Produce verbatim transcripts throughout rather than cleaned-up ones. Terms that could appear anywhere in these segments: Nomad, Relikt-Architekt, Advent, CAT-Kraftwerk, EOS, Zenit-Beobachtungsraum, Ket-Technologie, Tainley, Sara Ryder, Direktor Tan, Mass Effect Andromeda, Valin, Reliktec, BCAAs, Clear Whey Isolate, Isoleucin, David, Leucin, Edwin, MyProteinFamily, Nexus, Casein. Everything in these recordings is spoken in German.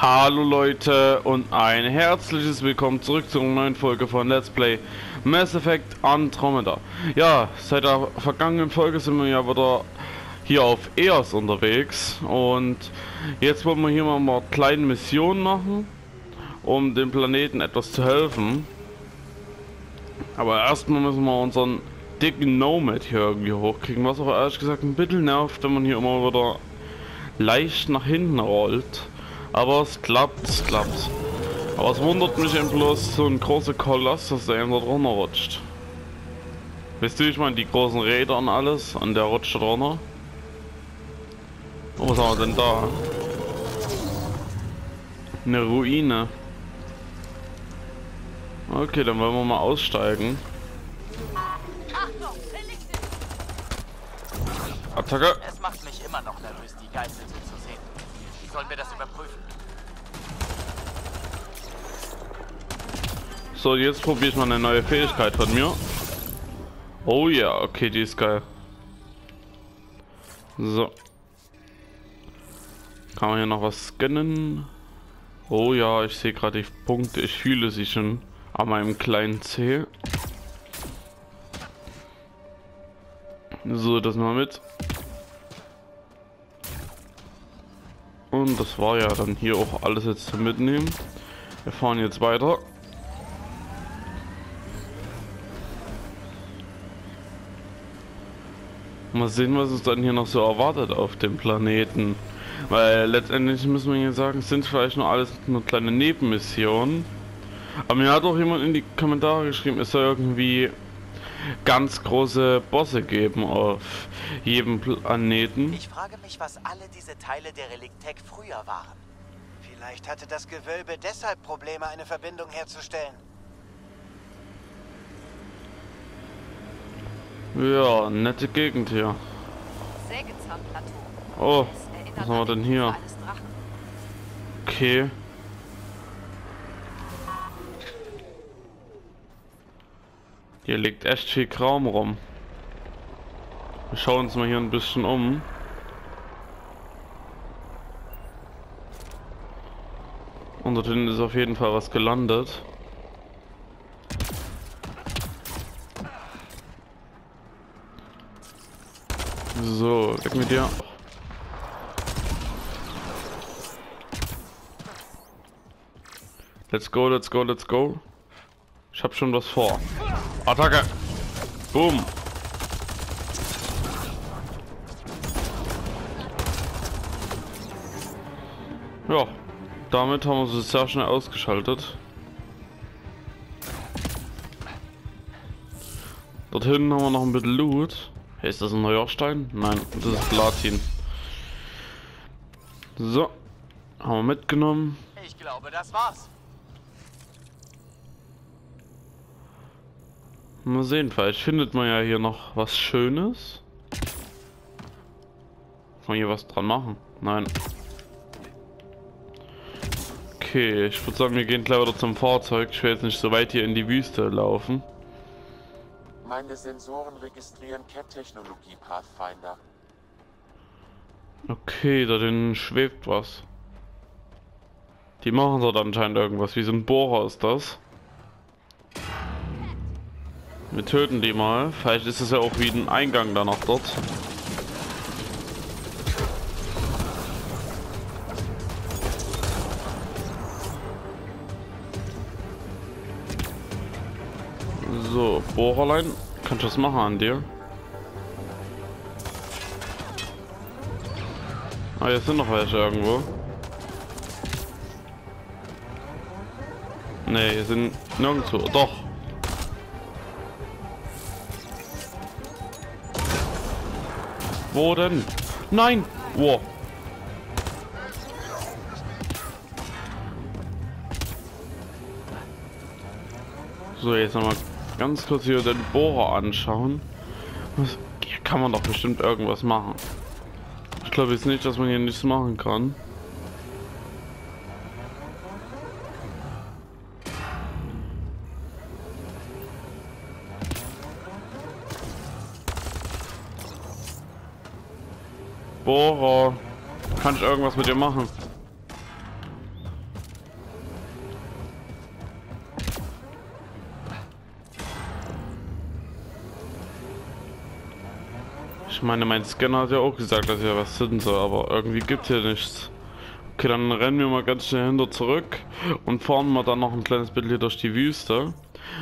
Hallo Leute und ein herzliches Willkommen zurück zur neuen Folge von Let's Play Mass Effect Andromeda. Ja, seit der vergangenen Folge sind wir ja wieder hier auf E O S unterwegs und jetzt wollen wir hier mal eine kleine Mission machen, um dem Planeten etwas zu helfen. Aber erstmal müssen wir unseren dicken Nomad hier irgendwie hochkriegen, was aber ehrlich gesagt ein bisschen nervt, wenn man hier immer wieder leicht nach hinten rollt. Aber es klappt, es klappt. Aber es wundert mich eben bloß so ein großer Koloss, dass der eben da drunter rutscht. Wisst ihr, ich meine, die großen Räder und alles, an der rutscht da drunter. Oh, was haben wir denn da? Eine Ruine. Okay, dann wollen wir mal aussteigen. Attacke! Es macht mich immer noch nervös, die Geißel so zu sehen. Wie sollen wir das überprüfen? So, jetzt probiere ich mal eine neue Fähigkeit von mir. Oh ja, yeah, okay, die ist geil. So. Kann man hier noch was scannen? Oh ja, ich sehe gerade die Punkte. Ich fühle sie schon an meinem kleinen Zeh. So, das mal mit. Und das war ja dann hier auch alles jetzt zum Mitnehmen. Wir fahren jetzt weiter. Mal sehen, was uns dann hier noch so erwartet auf dem Planeten. Weil letztendlich müssen wir hier sagen, es sind vielleicht nur alles nur kleine Nebenmissionen. Aber mir hat auch jemand in die Kommentare geschrieben, es soll irgendwie ganz große Bosse geben auf jedem Planeten. Ich frage mich, was alle diese Teile der Reliktec früher waren. Vielleicht hatte das Gewölbe deshalb Probleme, eine Verbindung herzustellen. Ja, nette Gegend hier. Oh, was haben wir denn hier? Okay. Hier liegt echt viel Kram rum. Wir schauen uns mal hier ein bisschen um. Und dort hinten ist auf jeden Fall was gelandet. So, weg mit dir. Let's go, let's go, let's go. Ich hab schon was vor. Attacke! Boom! Ja, damit haben wir sie sehr schnell ausgeschaltet. Dort hinten haben wir noch ein bisschen Loot. Hey, ist das ein neuer Stein? Nein, das ist Platin. So, haben wir mitgenommen. Ich glaube, das war's. Mal sehen, vielleicht findet man ja hier noch was Schönes. Kann man hier was dran machen? Nein. Okay, ich würde sagen, wir gehen gleich wieder zum Fahrzeug. Ich will jetzt nicht so weit hier in die Wüste laufen. Meine Sensoren registrieren Ket-Technologie, Pathfinder. Okay, da drin schwebt was. Die machen dort anscheinend irgendwas. Wie so ein Bohrer ist das. Wir töten die mal. Vielleicht ist es ja auch wie ein Eingang danach dort. So, Bohrerlein. Kann ich was machen an dir? Ah, jetzt sind noch welche irgendwo. Ne, hier sind nirgendwo. Doch. Wo denn? Nein! Wow. So, jetzt nochmal ganz kurz hier den Bohrer anschauen. Was? Hier kann man doch bestimmt irgendwas machen. Ich glaube jetzt nicht, dass man hier nichts machen kann. Bohrer. Kann ich irgendwas mit dir machen? Ich meine, mein Scanner hat ja auch gesagt, dass hier was sind soll, aber irgendwie gibt hier nichts. Okay, dann rennen wir mal ganz schnell hinter zurück und fahren mal dann noch ein kleines bisschen hier durch die Wüste.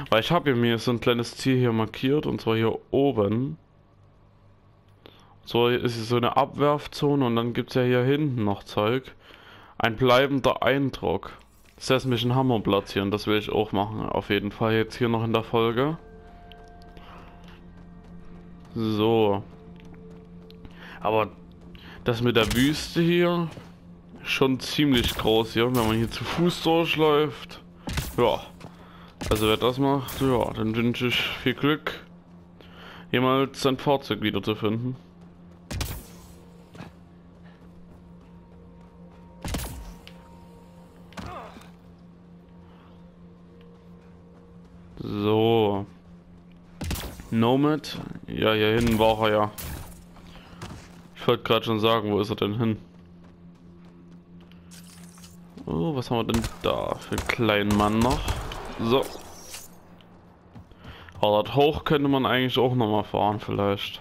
Weil ich habe mir so ein kleines Ziel hier markiert, und zwar hier oben. So ist hier so eine Abwerfzone, und dann gibt es ja hier hinten noch Zeug. Ein bleibender Eindruck. Das lässt mich einen Hammer platzieren, das will ich auch machen. Auf jeden Fall jetzt hier noch in der Folge. So. Aber das mit der Wüste hier, schon ziemlich groß hier, wenn man hier zu Fuß durchläuft. Ja. Also wer das macht, ja, dann wünsche ich viel Glück, jemals sein Fahrzeug wiederzufinden. So. Nomad? Ja, hier hinten war er ja. Ich wollte gerade schon sagen, wo ist er denn hin? Oh, was haben wir denn da für einen kleinen Mann noch? So. Aber das hoch könnte man eigentlich auch nochmal fahren vielleicht.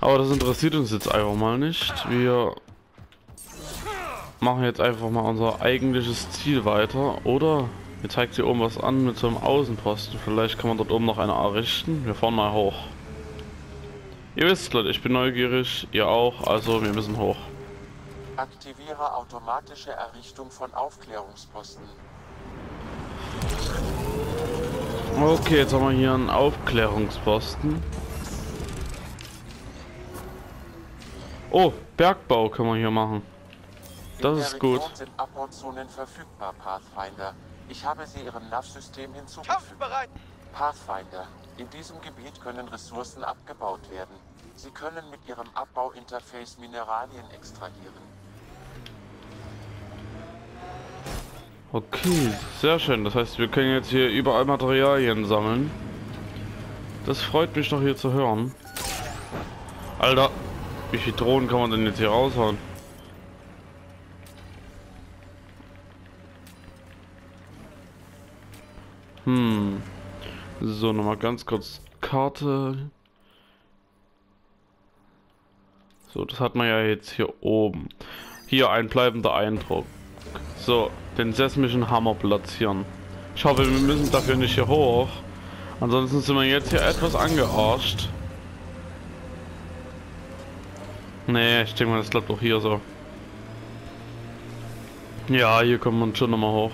Aber das interessiert uns jetzt einfach mal nicht. Wir machen jetzt einfach mal unser eigentliches Ziel weiter, oder? Hier zeigt hier oben was an mit so einem Außenposten. Vielleicht kann man dort oben noch eine errichten. Wir fahren mal hoch. Ihr wisst, Leute, ich bin neugierig. Ihr auch. Also wir müssen hoch. Aktiviere automatische Errichtung von Aufklärungsposten. Okay, jetzt haben wir hier einen Aufklärungsposten. Oh, Bergbau können wir hier machen. Das ist gut. Sind Abbauzonen verfügbar, Pathfinder. Ich habe sie ihrem N A V-System hinzugefügt. Pathfinder, in diesem Gebiet können Ressourcen abgebaut werden. Sie können mit ihrem Abbauinterface Mineralien extrahieren. Okay, sehr schön. Das heißt, wir können jetzt hier überall Materialien sammeln. Das freut mich doch hier zu hören. Alter, wie viele Drohnen kann man denn jetzt hier raushauen? Hm. So, nochmal ganz kurz Karte. So, das hat man ja jetzt hier oben. Hier ein bleibender Eindruck. So, den sesmischen Hammer platzieren. Ich hoffe, wir müssen dafür nicht hier hoch. Ansonsten sind wir jetzt hier etwas angearscht. Nee, ich denke mal, das klappt doch hier so. Ja, hier kommt man schon nochmal hoch.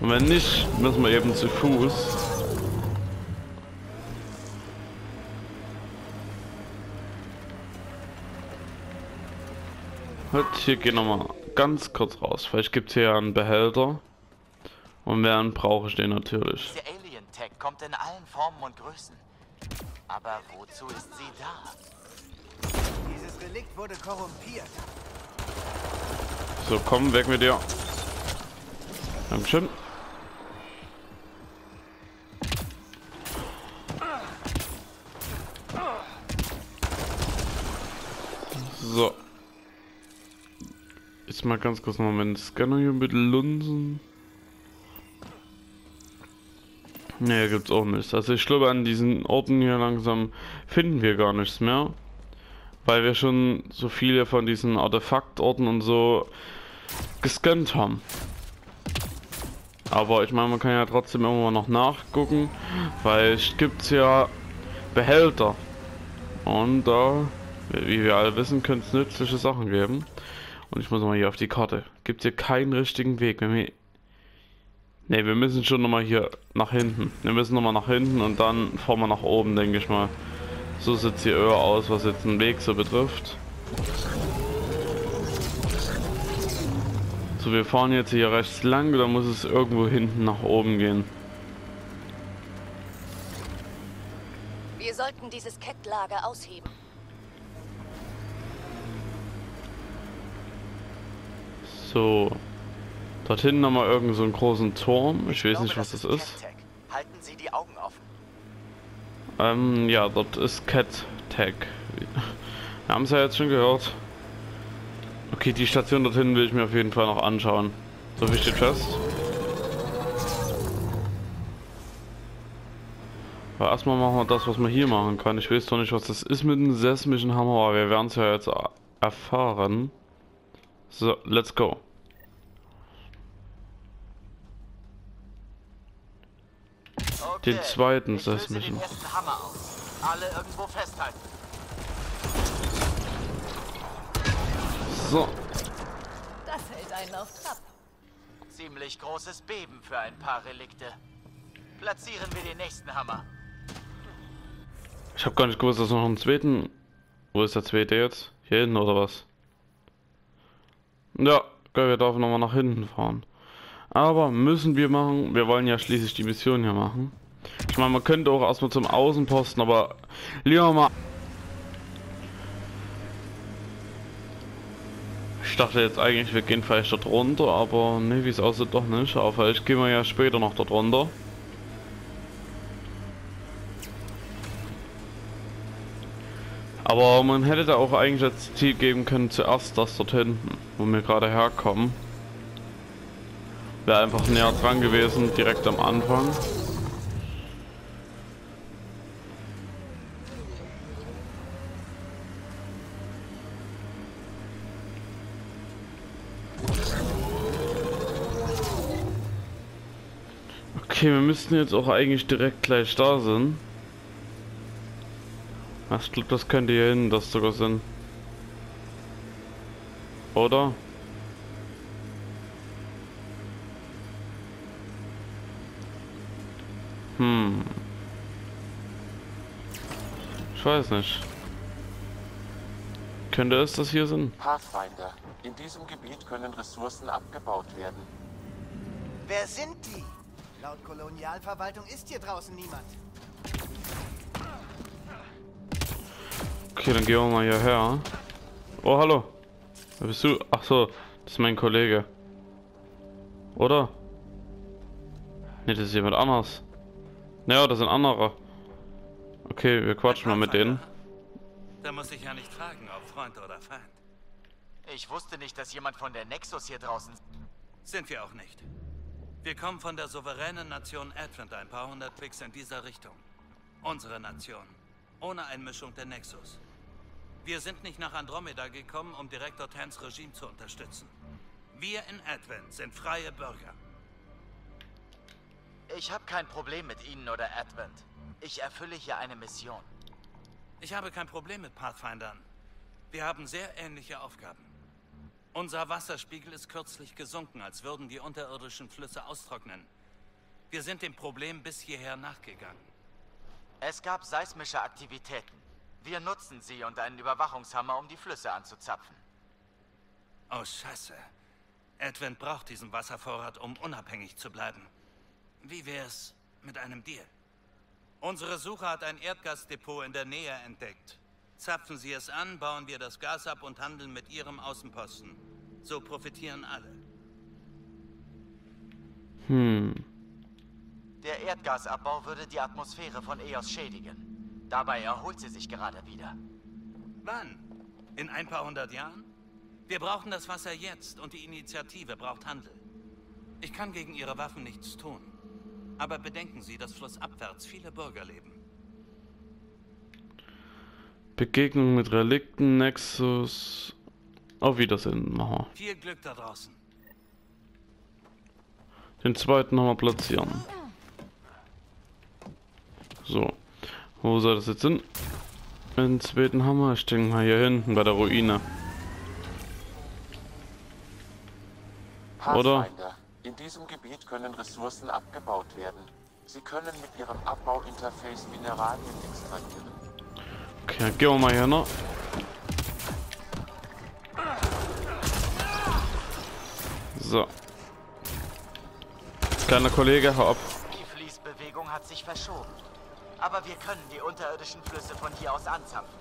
Und wenn nicht, müssen wir eben zu Fuß. Hier gehen wir mal ganz kurz raus. Vielleicht gibt es hier einen Behälter. Und während brauche ich den natürlich. Diese Alien-Tech kommt in allen Formen und Größen. Aber wozu ist sie da? Dieses Relikt wurde korrumpiert. So, komm, weg mit dir. Dankeschön. So. Jetzt mal ganz kurz noch meinen Scanner hier mit Lunsen. Ne, gibt's auch nichts. Also ich glaube, an diesen Orten hier langsam finden wir gar nichts mehr. Weil wir schon so viele von diesen Artefaktorten und so gescannt haben. Aber ich meine, man kann ja trotzdem irgendwann noch nachgucken, weil es gibt ja Behälter. Und da, wie wir alle wissen, können es nützliche Sachen geben. Und ich muss mal hier auf die Karte. Gibt es hier keinen richtigen Weg. Wenn wir ne, wir müssen schon nochmal hier nach hinten. Wir müssen nochmal nach hinten und dann fahren wir nach oben, denke ich mal. So sieht es hier eher aus, was jetzt den Weg so betrifft. So, wir fahren jetzt hier rechts lang, oder muss es irgendwo hinten nach oben gehen? Wir sollten dieses Kettlager ausheben. So. Dort hinten haben wir irgend so einen großen Turm. Ich, ich weiß glaube, nicht, was das ist. ist. Halten Sie die Augen offen. Ähm, ja, dort ist Ket-Technologie. Wir haben es ja jetzt schon gehört. Okay, die Station dorthin will ich mir auf jeden Fall noch anschauen. So viel steht fest. Aber erstmal machen wir das, was man hier machen kann. Ich weiß doch nicht, was das ist mit dem seismischen Hammer, aber wir werden es ja jetzt erfahren. So, let's go. Okay, den zweiten seismischen. Ich löse den ersten Hammer aus. Alle irgendwo festhalten. So. Das hält einen auf Trab. Ziemlich großes Beben für ein paar Relikte. Platzieren wir den nächsten Hammer. Ich habe gar nicht gewusst, dass noch einen zweiten. Wo ist der zweite jetzt? Hier hinten oder was? Ja, okay, wir dürfen nochmal nach hinten fahren. Aber müssen wir machen. Wir wollen ja schließlich die Mission hier machen. Ich meine, man könnte auch erstmal zum Außenposten, aber lieber mal. Ich dachte jetzt eigentlich, wir gehen vielleicht dort runter, aber ne, wie es aussieht, doch nicht. Aber vielleicht gehen wir ja später noch dort runter. Aber man hätte da auch eigentlich als Ziel geben können, zuerst das dort hinten, wo wir gerade herkommen. Wäre einfach näher dran gewesen, direkt am Anfang. Okay, wir müssten jetzt auch eigentlich direkt gleich da sein. Ich glaube, das könnte hier hinten das sogar sein. Oder? Hm. Ich weiß nicht. Könnte es das hier sein? Pathfinder. In diesem Gebiet können Ressourcen abgebaut werden. Wer sind die? Laut Kolonialverwaltung ist hier draußen niemand. Okay, dann gehen wir mal hierher. Oh, hallo. Wer bist du? Ach so, das ist mein Kollege. Oder? Ne, das ist jemand anders. Naja, das sind andere. Okay, wir quatschen mal mit denen. Da muss ich ja nicht fragen, ob Freund oder Feind. Ich wusste nicht, dass jemand von der Nexus hier draußen... Sind wir auch nicht. Wir kommen von der souveränen Nation Advent ein paar hundert Klicks in dieser Richtung. Unsere Nation. Ohne Einmischung der Nexus. Wir sind nicht nach Andromeda gekommen, um Direktor Tans Regime zu unterstützen. Wir in Advent sind freie Bürger. Ich habe kein Problem mit Ihnen oder Advent. Ich erfülle hier eine Mission. Ich habe kein Problem mit Pathfindern. Wir haben sehr ähnliche Aufgaben. Unser Wasserspiegel ist kürzlich gesunken, als würden die unterirdischen Flüsse austrocknen. Wir sind dem Problem bis hierher nachgegangen. Es gab seismische Aktivitäten. Wir nutzen sie und einen Überwachungshammer, um die Flüsse anzuzapfen. Oh, scheiße. Edwin braucht diesen Wasservorrat, um unabhängig zu bleiben. Wie wär's mit einem Deal? Unsere Suche hat ein Erdgasdepot in der Nähe entdeckt. Zapfen Sie es an, bauen wir das Gas ab und handeln mit Ihrem Außenposten. So profitieren alle. Hm. Der Erdgasabbau würde die Atmosphäre von E O S schädigen. Dabei erholt sie sich gerade wieder. Wann? In ein paar hundert Jahren? Wir brauchen das Wasser jetzt und die Initiative braucht Handel. Ich kann gegen Ihre Waffen nichts tun. Aber bedenken Sie, dass flussabwärts viele Bürger leben. Begegnung mit Relikten, Nexus. Auf Wiedersehen, machen wir. Viel Glück da draußen. Den zweiten nochmal platzieren. So. Wo soll das jetzt hin? Den zweiten Hammer. Ich denke mal hier hinten bei der Ruine. Oder? In diesem Gebiet können Ressourcen abgebaut werden. Sie können mit ihrem Abbauinterface Mineralien extrahieren. Okay, dann gehen wir mal hier noch. So. Kleiner Kollege, hau ab. Die Fließbewegung hat sich verschoben. Aber wir können die unterirdischen Flüsse von hier aus anzapfen.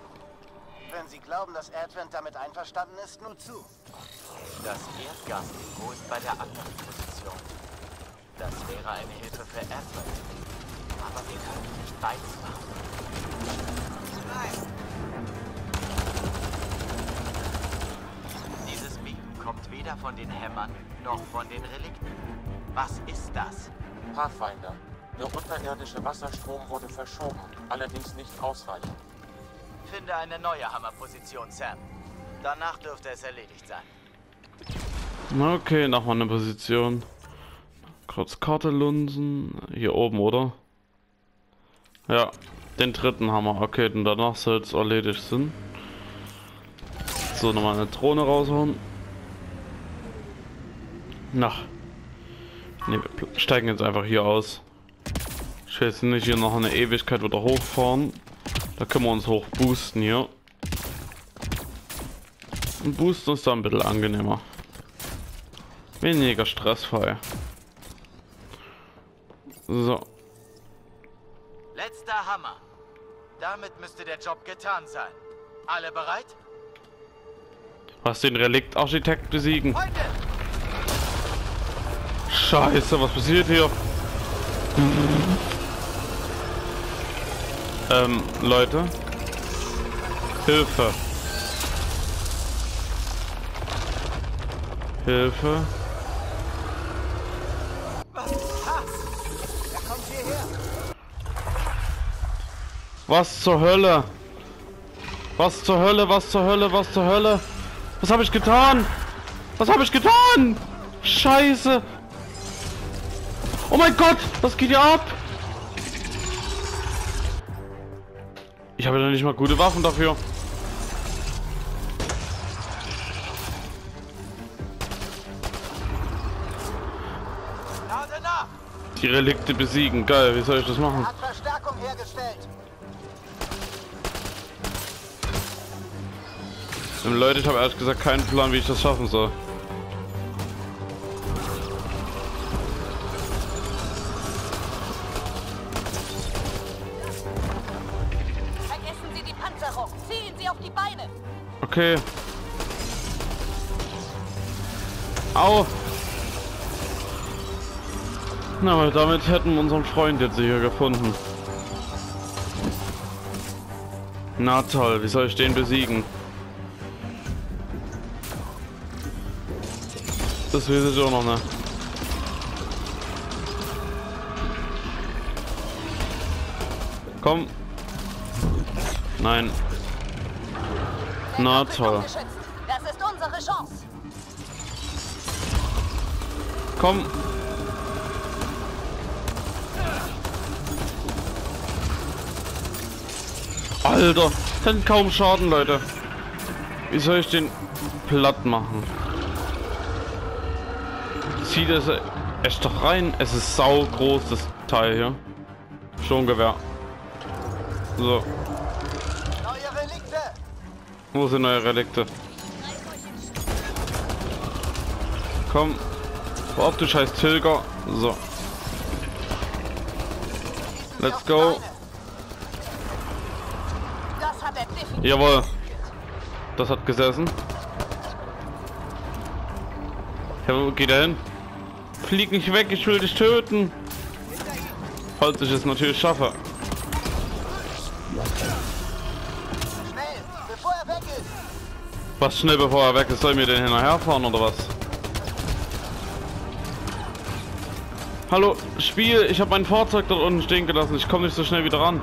Wenn Sie glauben, dass Advent damit einverstanden ist, nur zu. Das Erdgasdepot ist bei der anderen Position. Das wäre eine Hilfe für Advent. Aber wir können nicht beides machen. Nein! Dieses Beacon kommt weder von den Hämmern noch von den Relikten. Was ist das? Pathfinder. Der unterirdische Wasserstrom wurde verschoben, allerdings nicht ausreichend. Finde eine neue Hammerposition, Sam. Danach dürfte es erledigt sein. Okay, nochmal eine Position. Kurz Karte lunsen. Hier oben, oder? Ja, den dritten Hammer. Okay, und danach soll es erledigt sein. So, nochmal eine Drohne raushauen. Na. Ne, wir steigen jetzt einfach hier aus. Ich will jetzt nicht hier noch eine Ewigkeit wieder hochfahren. Da können wir uns hoch boosten hier. Und boosten uns dann ein bisschen angenehmer. Weniger stressfrei. So. Letzter Hammer. Damit müsste der Job getan sein. Alle bereit? Was, den Relikt-Architekt besiegen? Heute. Scheiße, was passiert hier? Ähm, Leute. Hilfe. Hilfe. Was ist das? Er kommt hierher. Was zur Hölle? Was zur Hölle? Was zur Hölle? Was zur Hölle? Was habe ich getan? Was habe ich getan? Scheiße. Oh mein Gott, was geht hier ab? Ich habe ja nicht mal gute Waffen dafür. Die Relikte besiegen. Geil, wie soll ich das machen? Hat Verstärkung hergestellt. Und Leute, ich habe ehrlich gesagt keinen Plan, wie ich das schaffen soll. Vergessen Sie die Panzerung. Zielen Sie auf die Beine. Okay. Au. Na, weil damit hätten wir unseren Freund jetzt sicher gefunden. Na toll, wie soll ich den besiegen? Das weiß ich auch noch nicht. Komm. Nein. Na toll. Das ist unsere Chance. Komm. Alter, das sind kaum Schaden, Leute. Wie soll ich den platt machen? Zieht es echt doch rein. Es ist sau groß, das Teil hier. Sturmgewehr. So. Neue Relikte. Wo sind neue Relikte? Komm. Ob du scheiß Tilger. So. Let's go. Jawohl. Das hat gesessen. Ja, wo geht er hin? Flieg nicht weg, ich will dich töten. Falls ich es natürlich schaffe. Schnell, bevor er weg ist. Was schnell bevor er weg ist? Soll ich mir den hinterherfahren oder was? Hallo, Spiel, ich habe mein Fahrzeug dort unten stehen gelassen. Ich komme nicht so schnell wieder ran.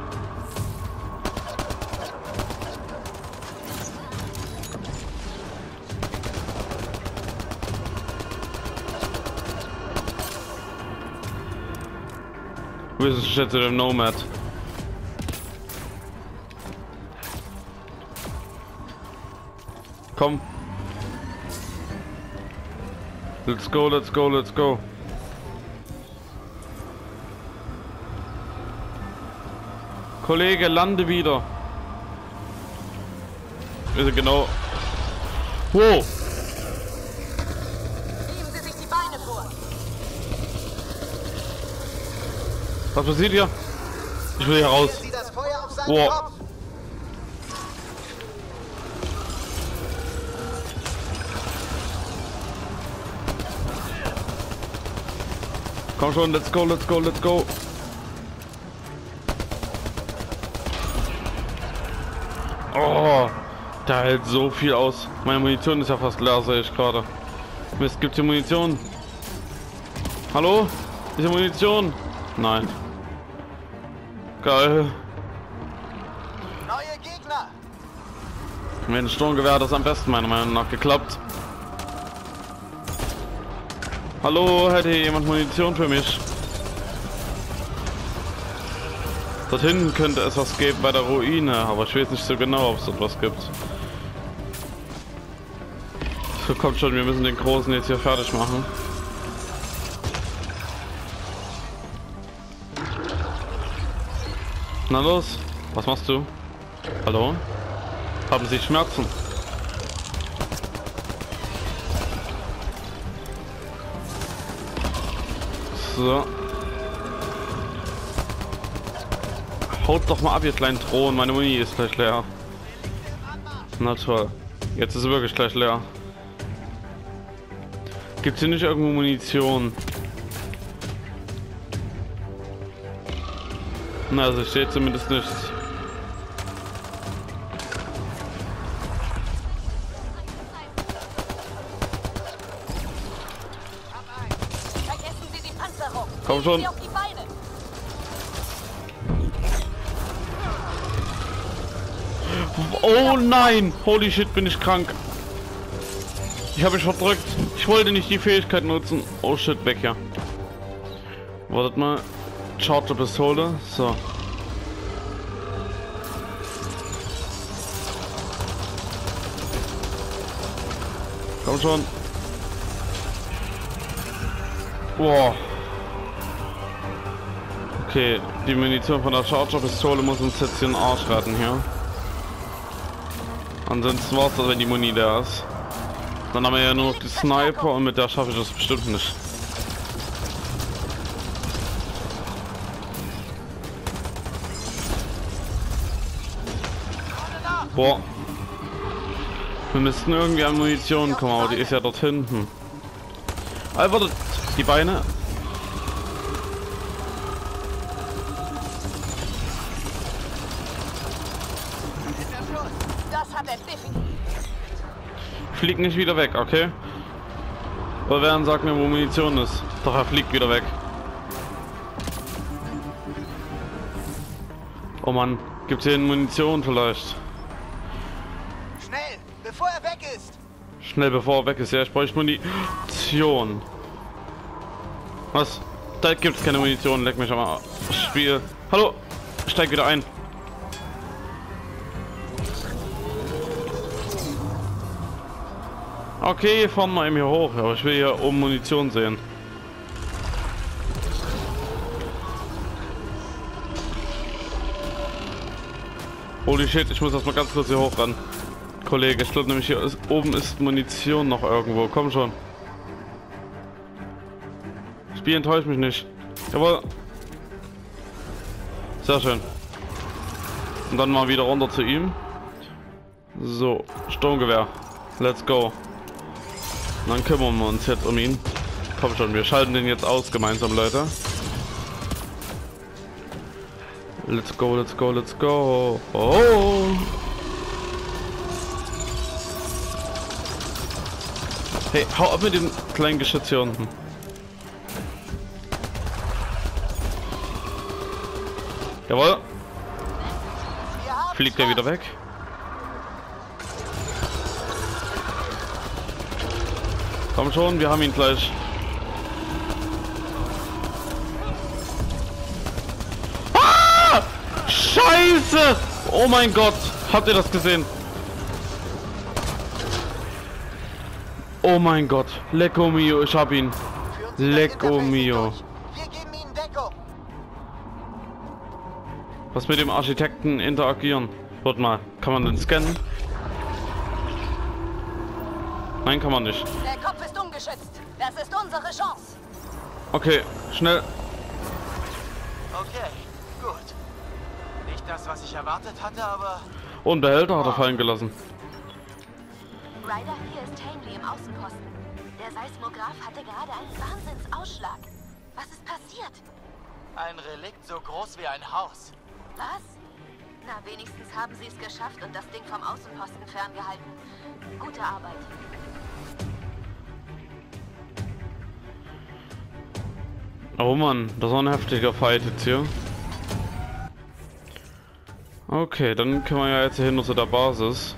Schätze dem Nomad. Komm. Let's go, let's go, let's go. Kollege, lande wieder. Also genau. Wow. Was passiert hier? Ich will hier raus. Wow. Komm schon, let's go, let's go, let's go. Oh, da hält so viel aus. Meine Munition ist ja fast leer, sehe ich gerade. Mist, gibt's hier Munition? Hallo? Ist hier Munition? Nein. Geil. Neue Gegner. Mit dem Sturmgewehr hat das am besten meiner Meinung nach geklappt. Hallo, hätte hier jemand Munition für mich? Dort hinten könnte es was geben bei der Ruine, aber ich weiß nicht so genau, ob es dort was gibt. So, kommt schon, wir müssen den Großen jetzt hier fertig machen. Na los, was machst du? Hallo? Haben Sie Schmerzen? So. Haut doch mal ab, ihr kleinen Drohnen. Meine Muni ist gleich leer. Na toll. Jetzt ist sie wirklich gleich leer. Gibt's hier nicht irgendwo Munition? Na, also ich sehe zumindest nichts. Komm schon. Oh nein! Holy shit, bin ich krank. Ich habe mich verdrückt. Ich wollte nicht die Fähigkeit nutzen. Oh shit, weg hier. Wartet mal. Charge Pistole. So. Komm schon. Boah. Okay, die Munition von der Charger-Pistole muss uns jetzt hier den Arsch retten hier. Ansonsten war es das, wenn die Muni da ist. Dann haben wir ja nur noch die Sniper und mit der schaffe ich das bestimmt nicht. Boah. Wir müssten irgendwie an Munition kommen, aber die ist ja dort hinten. Alter, also, die Beine. Fliegt nicht wieder weg, okay? Oder werden sagt mir, wo Munition ist. Doch, er fliegt wieder weg. Oh Mann, gibt's hier Munition vielleicht? Schnell, bevor er weg ist! Schnell, bevor er weg ist, ja, ich bräuchte Munition. Was? Da gibt's keine Munition, leck mich am Spiel. Hallo, ich steig wieder ein. Okay, wir fahren mal eben hier hoch, aber ich will hier oben Munition sehen. Holy shit, ich muss erstmal ganz kurz hier hoch ran. Kollege, ich glaube nämlich hier ist, oben ist Munition noch irgendwo. Komm schon. Spiel enttäuscht mich nicht. Jawohl. Sehr schön. Und dann mal wieder runter zu ihm. So, Sturmgewehr. Let's go. Dann kümmern wir uns jetzt um ihn. Komm schon, wir schalten den jetzt aus gemeinsam, Leute. Let's go, let's go, let's go. Oh. Hey, hau ab mit dem kleinen Geschütz hier unten. Jawohl. Fliegt er wieder weg? Komm schon, wir haben ihn gleich. Ah! Scheiße! Oh mein Gott, habt ihr das gesehen? Oh mein Gott, Lecco mio, ich hab ihn. Lecco mio. Was mit dem Architekten interagieren? Warte mal, kann man den scannen? Nein, kann man nicht. Der Kopf ist ungeschützt. Das ist unsere Chance. Okay, schnell. Okay, gut. Nicht das, was ich erwartet hatte, aber... Oh, ein Behälter hat er fallen gelassen. Ryder, hier ist Tainley im Außenposten. Der Seismograph hatte gerade einen Wahnsinnsausschlag. Was ist passiert? Ein Relikt so groß wie ein Haus. Was? Na, wenigstens haben sie es geschafft und das Ding vom Außenposten ferngehalten. Gute Arbeit. Oh Mann, das war ein heftiger Fight jetzt hier. Okay, dann können wir ja jetzt hin zu der Basis.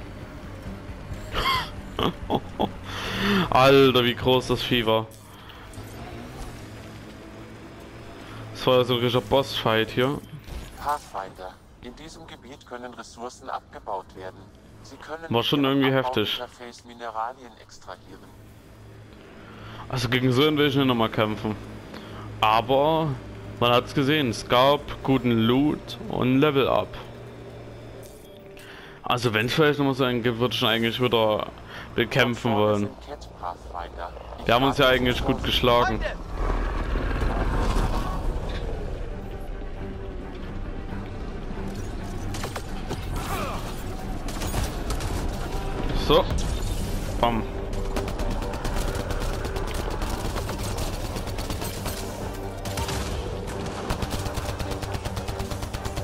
Alter, wie groß das Vieh war. Das war ja so ein richtiger Bossfight hier. Pathfinder. In diesem Gebiet können Ressourcen abgebaut werden. Sie können war schon irgendwie heftig. Mineralien extrahieren. Also gegen so einen will ich nicht nochmal kämpfen. Aber man hat's gesehen, es gab guten Loot und Level Up. Also wenn es vielleicht nochmal so einen gibt, würde ich eigentlich wieder bekämpfen wollen. Wir haben uns ja eigentlich gut geschlagen. So. Bam.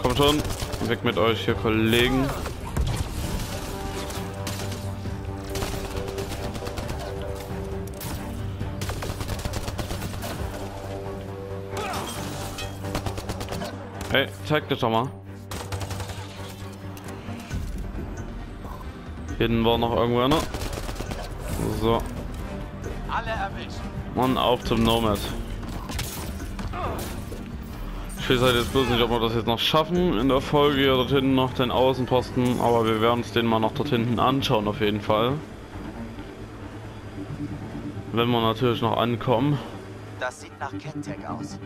Komm schon. Weg mit euch hier, Kollegen. Hey, zeig dir doch mal. Hinten war noch irgendwo einer. So. Alle erwischt. Mann, auf zum Nomad. Ich weiß halt jetzt bloß nicht, ob wir das jetzt noch schaffen in der Folge. Hier dort hinten noch den Außenposten. Aber wir werden uns den mal noch dort hinten anschauen, auf jeden Fall. Wenn wir natürlich noch ankommen. Das sieht nach Ket-Tech aus.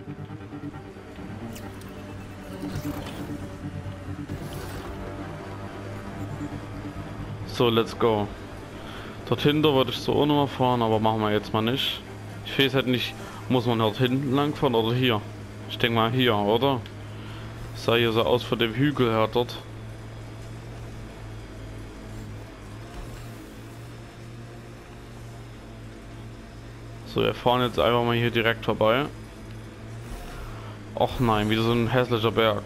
So, let's go. Dort hinter würde ich zur Uhr nochmal fahren, aber machen wir jetzt mal nicht. Ich weiß halt nicht, muss man dort hinten lang fahren oder hier? Ich denke mal hier, oder? Das sah hier so aus von dem Hügel her dort. So, wir fahren jetzt einfach mal hier direkt vorbei. Och nein, wieder so ein hässlicher Berg.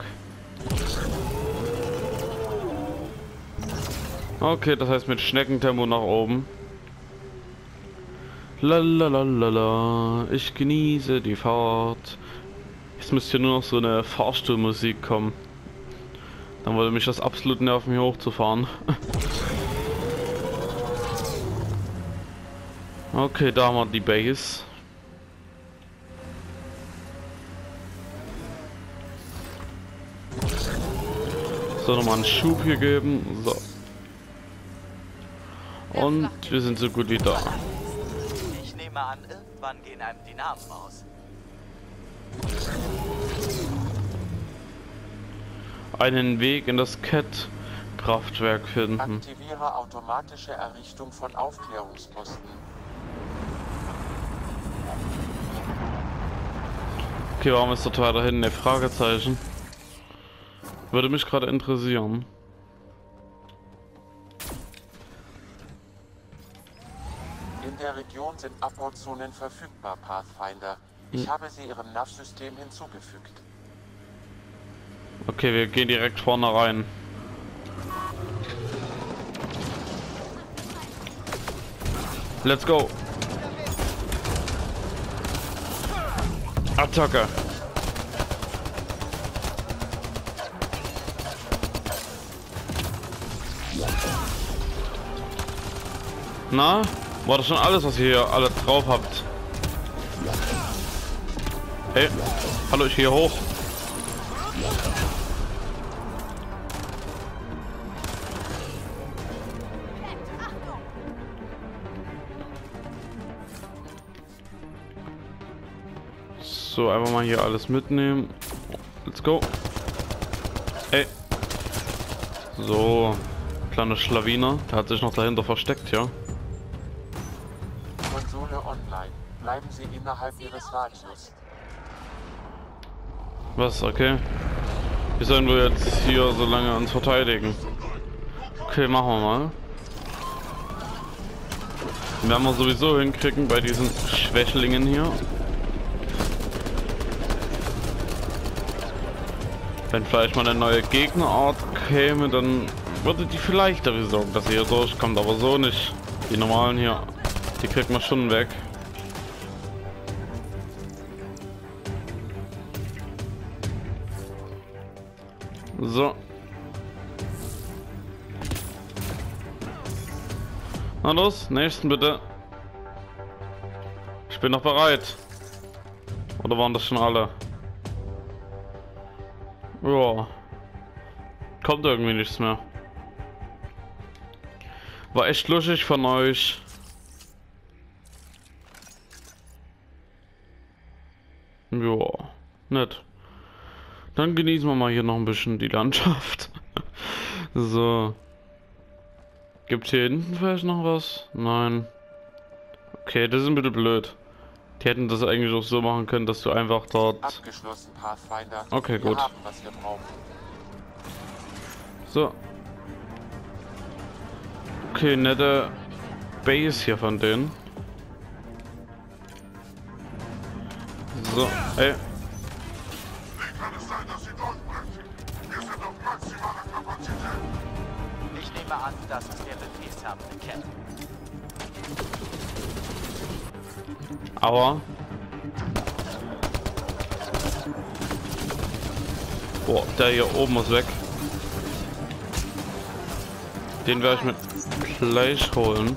Okay, das heißt mit Schneckentempo nach oben. Lalalala, ich genieße die Fahrt. Jetzt müsste nur noch so eine Fahrstuhlmusik kommen. Dann würde mich das absolut nerven, hier hochzufahren. Okay, da haben wir die Base. So, nochmal einen Schub hier geben. So. Und wir sind so gut wie da. Ich nehme an, irgendwann gehen einem die Namen aus. Einen Weg in das C A T-Kraftwerk finden. Aktiviere automatische Errichtung von Aufklärungsposten. Okay, warum ist dort weiterhin ein Fragezeichen? Würde mich gerade interessieren. In der Region sind Abbauzonen verfügbar, Pathfinder. Ich habe sie ihrem Nav-System hinzugefügt. Okay, wir gehen direkt vorne rein. Let's go! Attacke! Na? War das schon alles, was ihr hier alle drauf habt? Hey, hallo, ich gehe hoch. So, einfach mal hier alles mitnehmen. Let's go. Hey. So, kleiner Schlawiner. Der hat sich noch dahinter versteckt, ja. Online. Bleiben Sie innerhalb Ihres Radius. Was? Okay. Wir sollen wohl jetzt hier so lange uns verteidigen. Okay, machen wir mal. Den werden wir sowieso hinkriegen bei diesen Schwächlingen hier. Wenn vielleicht mal eine neue Gegnerart käme, dann würde die vielleicht dafür sorgen, dass sie hier durchkommt, aber so nicht. Die normalen hier. Die kriegt man schon weg. So. Na los, nächsten bitte. Ich bin noch bereit. Oder waren das schon alle? Ja. Kommt irgendwie nichts mehr. War echt lustig von euch. Ja, nett. Dann genießen wir mal hier noch ein bisschen die Landschaft. So. Gibt's hier hinten vielleicht noch was? Nein. Okay, das ist ein bisschen blöd. Die hätten das eigentlich auch so machen können, dass du einfach dort... Abgeschlossen, Pathfinder. Okay, gut. Wir haben, was wir brauchen. So. Okay, nette Base hier von denen. So, ey. Ich nehme an, dass es der befehlshabende kennt. Aua. Boah, der hier oben muss weg. Den werde ich mit Fleisch holen.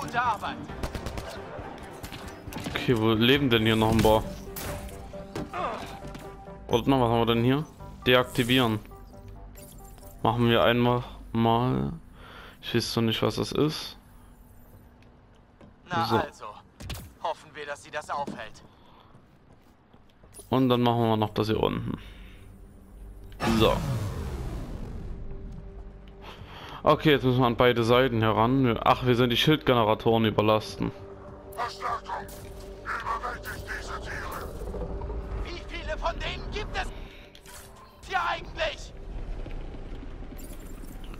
Gute Arbeit. Okay, wo leben denn hier noch ein paar? Und noch, was haben wir denn hier? Deaktivieren. Machen wir einmal mal. Ich weiß so nicht, was das ist. Na so. Also, hoffen wir, dass sie das aufhält. Und dann machen wir noch das hier unten. So. Okay, jetzt müssen wir an beide Seiten heran. Ach, wir sind die Schildgeneratoren überlasten. Verstärkung! Überwältigt diese Tiere! Wie viele von denen gibt es hier eigentlich?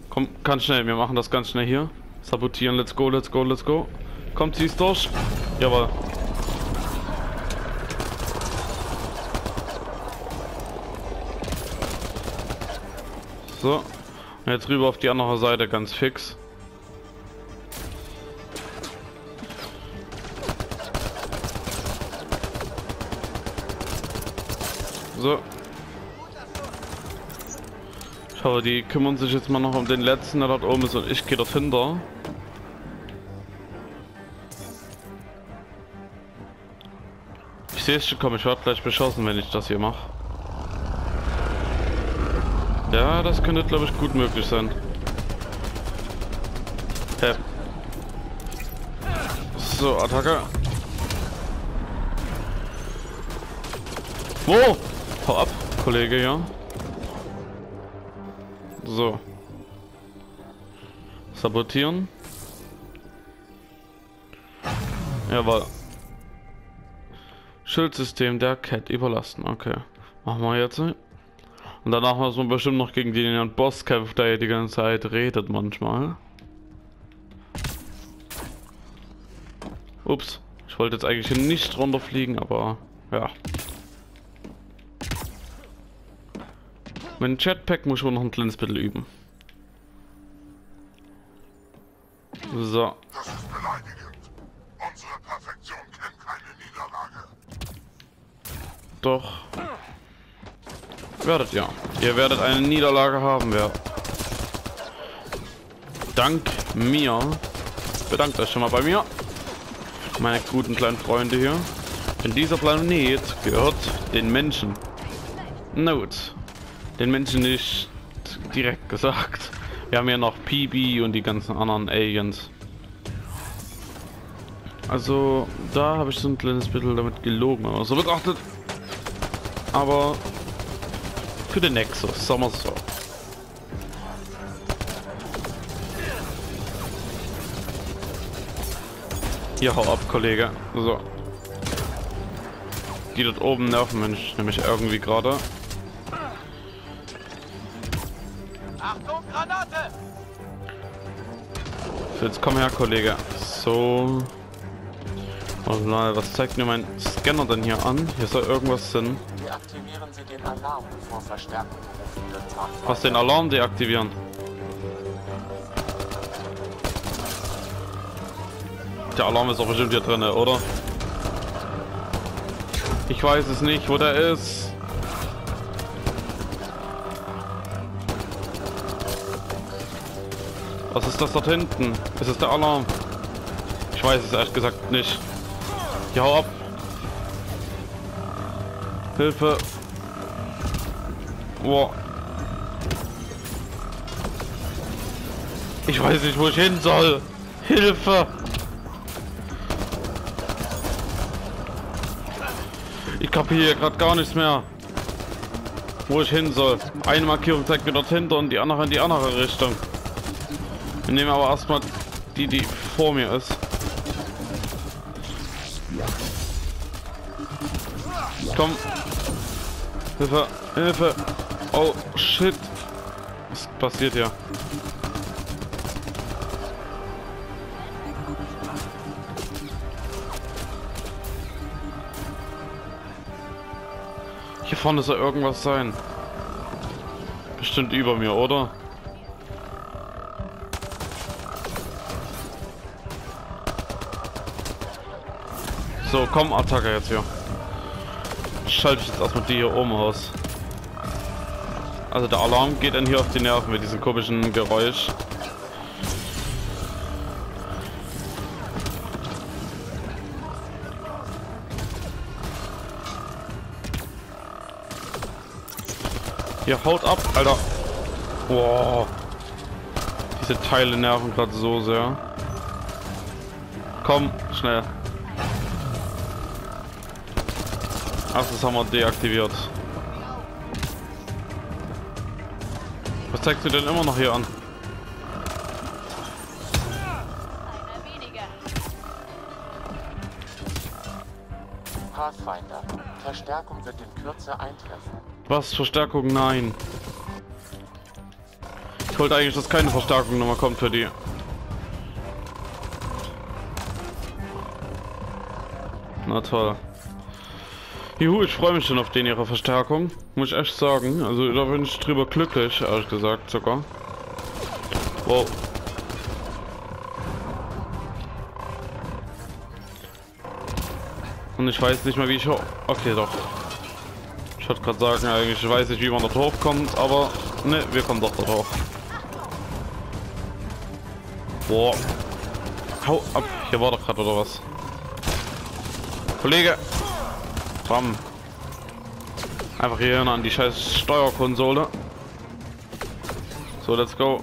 Komm, ganz schnell, wir machen das ganz schnell hier. Sabotieren, let's go, let's go, let's go. Kommt, sie ist durch. Jawohl. So. Und jetzt rüber auf die andere Seite ganz fix. So. Ich hoffe, die kümmern sich jetzt mal noch um den letzten, der dort oben ist, und ich gehe dort hinter. Ich sehe es schon kommen, ich werde gleich beschossen, wenn ich das hier mache. Ja, das könnte, glaube ich, gut möglich sein. Hä? So, Attacke. Wo? Hau ab, Kollege, ja. So. Sabotieren. Jawohl. Schildsystem der Cat überlassen. Okay. Machen wir jetzt. Und danach muss man bestimmt noch gegen den Boss kämpfen, der hier die ganze Zeit redet manchmal. Ups. Ich wollte jetzt eigentlich nicht runterfliegen, aber ja. Mein Jetpack muss wohl noch ein kleines bisschen üben. So. Das ist beleidigend. Unsere Perfektion kennt keine Niederlage. Doch. Werdet ja. Ihr werdet eine Niederlage haben, wer. Dank mir. Bedankt euch schon mal bei mir. Meine guten kleinen Freunde hier. Denn dieser Planet gehört den Menschen. Na gut. Den Menschen nicht direkt gesagt. Wir haben ja noch P B und die ganzen anderen Aliens. Also, da habe ich so ein kleines bisschen damit gelogen, aber so betrachtet. Aber für den Nexus, sagen wir es so. Hier, hau ab, Kollege. So. Die dort oben nerven mich nämlich irgendwie gerade. Achtung, Granate! So, jetzt komm her, Kollege. So. Oh nein, was zeigt mir mein Scanner denn hier an? Hier soll irgendwas sein. Deaktivieren Sie den Alarm, bevor Verstärkung gerufen wird. Was, den Alarm deaktivieren? Der Alarm ist doch bestimmt hier drin, oder? Ich weiß es nicht, wo der ist. Was ist das dort hinten? Ist es der Alarm? Ich weiß es ehrlich gesagt nicht. Ja, hau ab! Hilfe! Boah. Ich weiß nicht, wo ich hin soll! Hilfe! Ich kapiere gerade gar nichts mehr, wo ich hin soll. Eine Markierung zeigt mir dort hinter und die andere in die andere Richtung. Wir nehmen aber erstmal die, die vor mir ist. Komm. Hilfe, Hilfe. Oh, shit. Was passiert hier? Hier vorne soll irgendwas sein. Bestimmt über mir, oder? So, komm, Attacke jetzt hier. Schalte ich jetzt erstmal die hier oben aus. Also der Alarm geht dann hier auf die Nerven mit diesem komischen Geräusch. Ja, haut ab, Alter. Wow. Diese Teile nerven gerade so sehr. Komm, schnell. Ach, das haben wir deaktiviert. Was zeigst du denn immer noch hier an? Pathfinder. Verstärkung wird in Kürze eintreffen. Was? Verstärkung? Nein. Ich wollte eigentlich, dass keine Verstärkung nochmal kommt für die. Na toll. Juhu, ich freue mich schon auf den ihrer Verstärkung, muss ich echt sagen. Also da bin ich drüber glücklich, ehrlich gesagt sogar. Wow. Und ich weiß nicht mehr, wie ich hoch... Okay, doch. Ich wollte gerade sagen, eigentlich ich weiß nicht, wie man dort hochkommt, aber... Ne, wir kommen doch dort hoch. Boah. Hau ab. Hier war doch gerade oder was? Kollege! Bam. Einfach hier hin an die scheiß Steuerkonsole. So, let's go.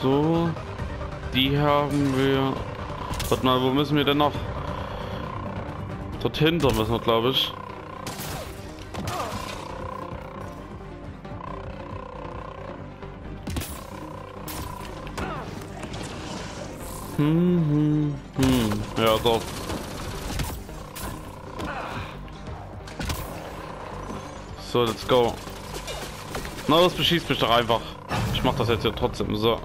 So, die haben wir. Warte mal, wo müssen wir denn noch? Dort hinter müssen wir, glaube ich. Hm, hm, hm. Ja, doch. So, let's go. Na, das beschießt mich doch einfach. Ich mach das jetzt ja trotzdem so.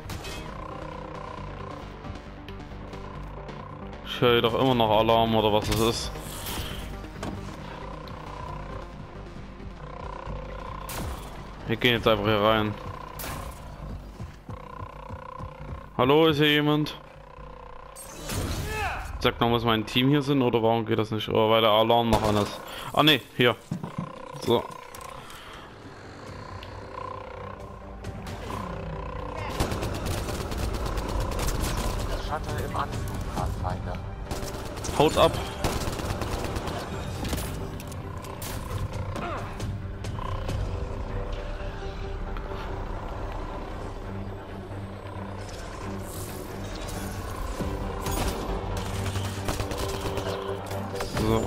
Ich höre doch immer noch Alarm oder was es ist. Wir gehen jetzt einfach hier rein. Hallo, ist hier jemand? Sagt noch, was mein Team hier sind oder warum geht das nicht? Oder weil der Alarm noch an ist. Ah ne, hier. So. Haut ab. So.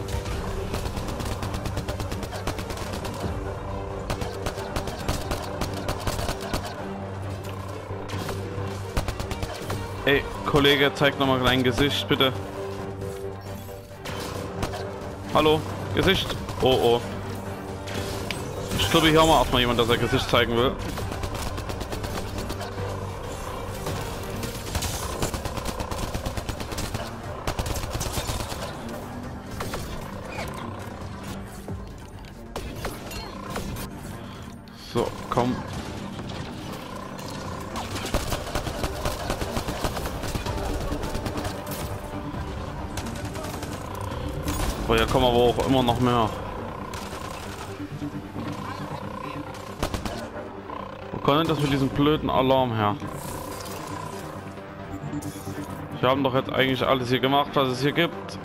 Ey, Kollege, zeig nochmal dein Gesicht, bitte. Hallo, Gesicht. Oh, oh. Ich glaube, hier haben wir erstmal jemand, der sein Gesicht zeigen will. So, komm. Boah, hier kommen aber auch immer noch mehr. Wo kommt denn das mit diesem blöden Alarm her? Wir haben doch jetzt eigentlich alles hier gemacht, was es hier gibt.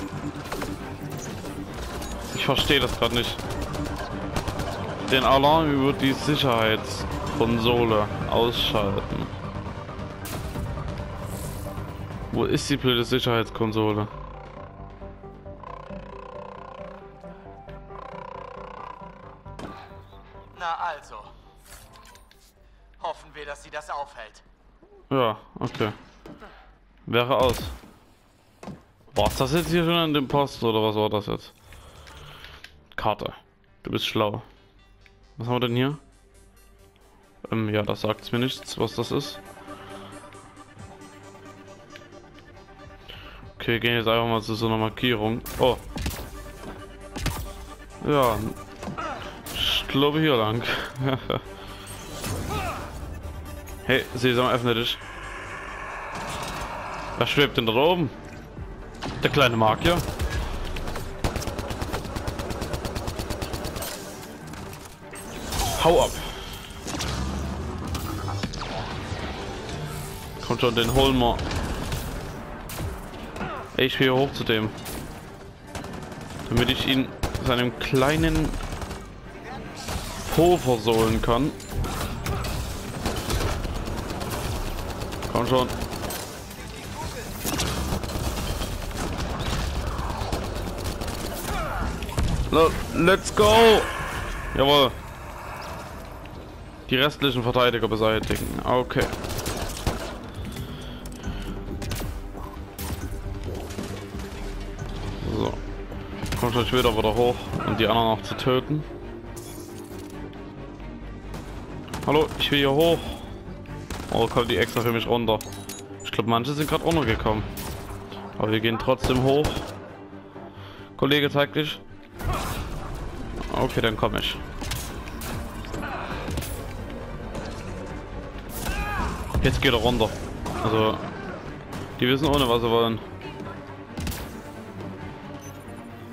Ich verstehe das gerade nicht. Den Alarm über die Sicherheitskonsole ausschalten. Wo ist die blöde Sicherheitskonsole? Na also. Hoffen wir, dass sie das aufhält. Ja, okay. Wäre aus. War das jetzt hier schon an dem Post oder was war das jetzt? Karte. Du bist schlau. Was haben wir denn hier? Ähm, ja, das sagt mir nichts, was das ist. Okay, wir gehen jetzt einfach mal zu so einer Markierung. Oh. Ja. Ich glaube hier lang. Hey, Sesam, öffne dich. Was schwebt denn da oben? Der kleine Magier. Hau ab. Kommt schon, den holen wir. Ich will hier hoch zu dem. Damit ich ihn seinem kleinen Po versohlen kann. Komm schon. Let's go! Jawohl. Die restlichen Verteidiger beseitigen. Okay. So. Kommt euch wieder wieder hoch, um die anderen noch zu töten. Hallo, ich will hier hoch. Oh, kommt die extra für mich runter. Ich glaube, manche sind gerade runtergekommen. Aber wir gehen trotzdem hoch. Kollege, zeig dich. Okay, dann komme ich. Jetzt geht er runter. Also, die wissen ohne was sie wollen.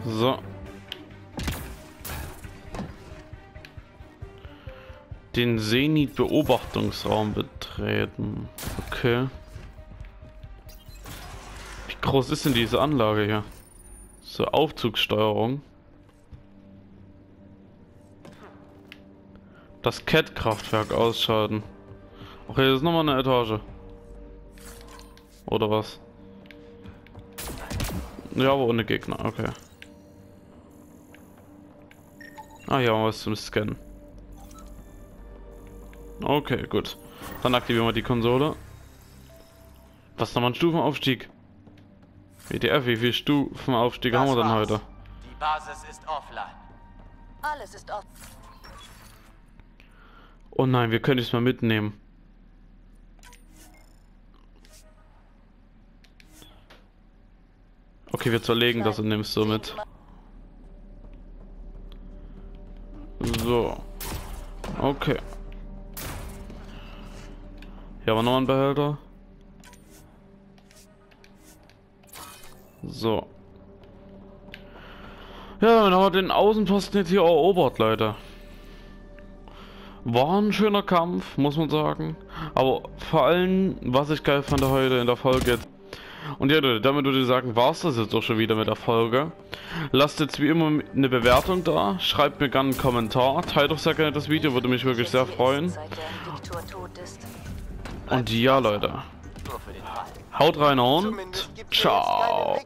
So. Den Zenit-Beobachtungsraum betreten. Okay. Wie groß ist denn diese Anlage hier? So, Aufzugssteuerung. Das C A T-Kraftwerk ausschalten. Okay, das ist nochmal eine Etage. Oder was? Ja, aber ohne Gegner, okay. Ah, hier haben wir was zum Scannen. Okay, gut. Dann aktivieren wir die Konsole. Was, nochmal ein Stufenaufstieg? W T F, wie viele Stufenaufstiege haben wir denn heute? Die Basis ist offline. Alles ist offen. Oh nein, wir können es mal mitnehmen. Okay, wir zerlegen das und nehmen es so mit. So. Okay. Hier haben wir noch einen Behälter. So. Ja, dann haben wir den Außenposten jetzt hier erobert, Leute. War ein schöner Kampf, muss man sagen. Aber vor allem, was ich geil fand heute in der Folge. Und ja, damit würde ich sagen, war es das jetzt auch schon wieder mit der Folge. Lasst jetzt wie immer eine Bewertung da, schreibt mir gerne einen Kommentar, teilt doch sehr gerne das Video, würde mich wirklich sehr freuen. Und ja, Leute, haut rein und ciao.